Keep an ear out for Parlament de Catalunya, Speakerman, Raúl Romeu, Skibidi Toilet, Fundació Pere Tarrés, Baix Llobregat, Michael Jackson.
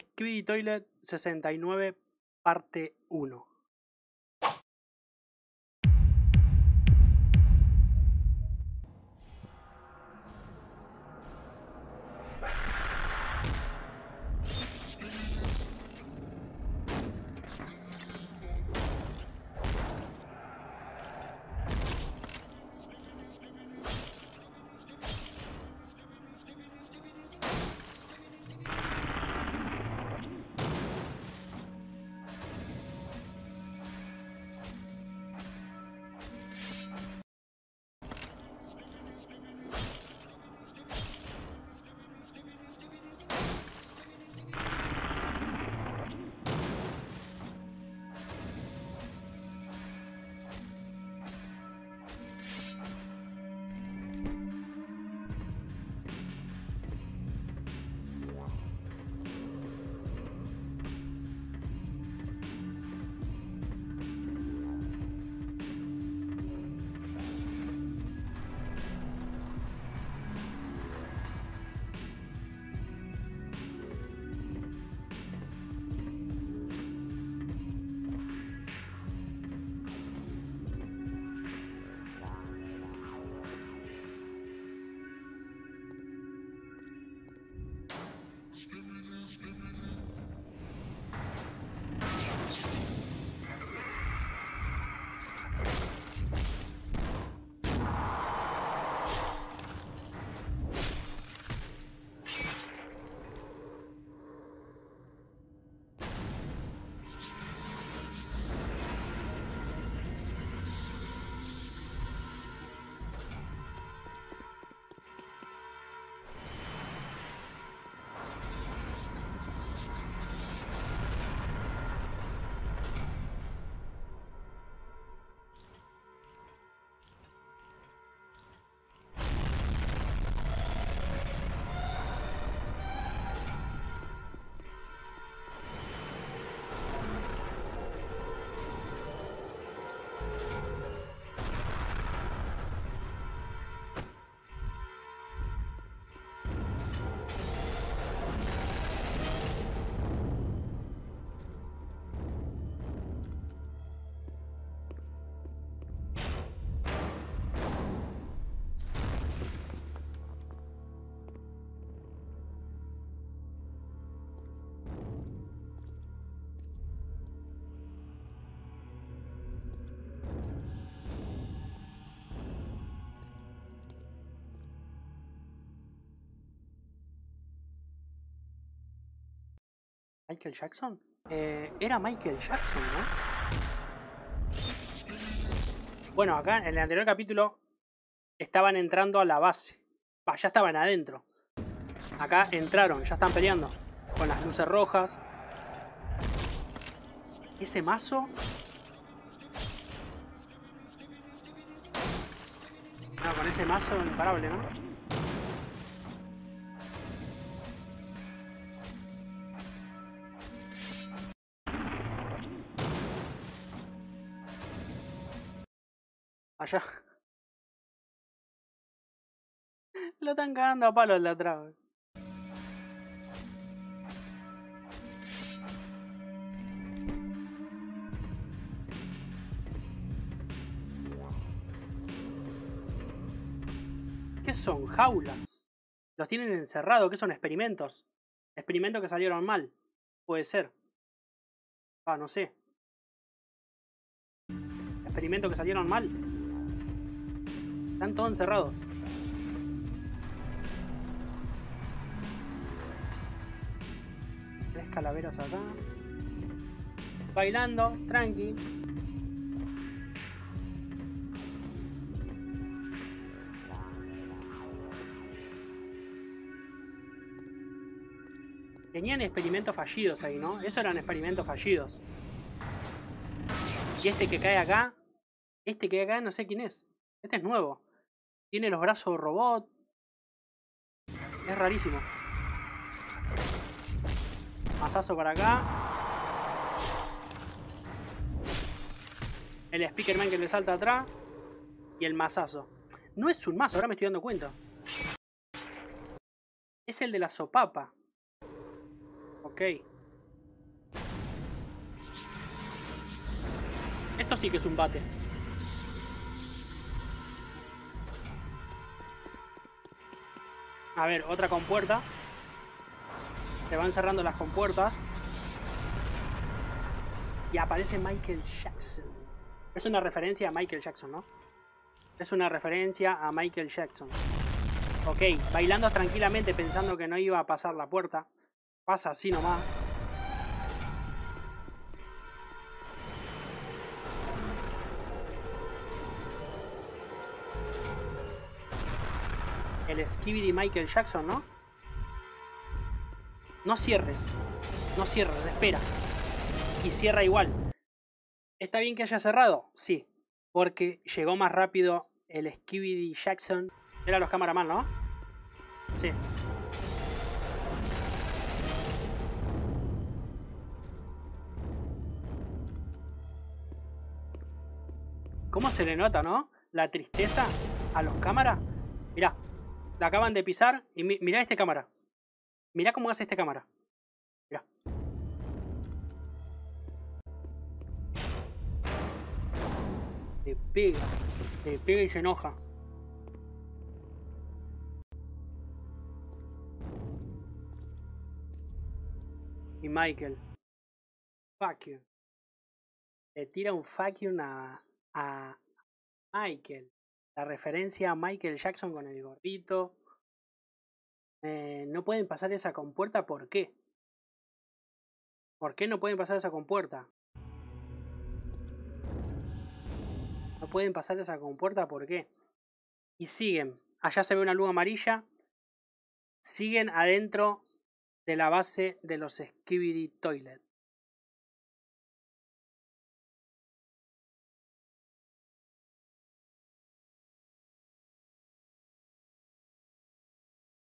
Skibidi Toilet 69, parte 1. ¿Michael Jackson? Era Michael Jackson, ¿no? Bueno, acá en el anterior capítulo estaban entrando a la base. Bah, ya estaban adentro. Acá entraron, ya están peleando. Con las luces rojas. Ese mazo. No, con ese mazo imparable, ¿no? Allá. Lo están cagando a palos de atrás. ¿Qué son? Jaulas. Los tienen encerrados. ¿Qué son? Experimentos. Experimentos que salieron mal. Puede ser. Ah, no sé. Experimentos que salieron mal. Están todos encerrados. Tres calaveras acá. Bailando, tranqui. Tenían experimentos fallidos ahí, ¿no? Eso eran experimentos fallidos. Y este que cae acá. Este que cae acá no sé quién es. Este es nuevo. Tiene los brazos robot. Es rarísimo. Mazazo para acá. El Speakerman que le salta atrás. Y el mazazo. No es un mazo, ahora me estoy dando cuenta. Es el de la sopapa. Ok. Ok. Esto sí que es un bate. A ver, otra compuerta. Se van cerrando las compuertas. Y aparece Michael Jackson. Es una referencia a Michael Jackson, ¿no? Es una referencia a Michael Jackson. Ok, bailando tranquilamente, pensando que no iba a pasar la puerta. Pasa así nomás. El Skibidi Michael Jackson, ¿no? No cierres. No cierres, espera. Y cierra igual. ¿Está bien que haya cerrado? Sí. Porque llegó más rápido el Skibidi Jackson. Eran los camaraman, ¿no? Sí. ¿Cómo se le nota, no? La tristeza a los cámaras. Mirá. La acaban de pisar y mirá este cámara. Mirá cómo hace este cámara. Mirá. Le pega. Le pega y se enoja. Y Michael. Fuck you. Le tira un fuck you a Michael. La referencia a Michael Jackson con el gorrito. No pueden pasar esa compuerta, ¿por qué? ¿Por qué no pueden pasar esa compuerta? No pueden pasar esa compuerta, ¿por qué? Y siguen. Allá se ve una luz amarilla. Siguen adentro de la base de los Skibidi Toilet.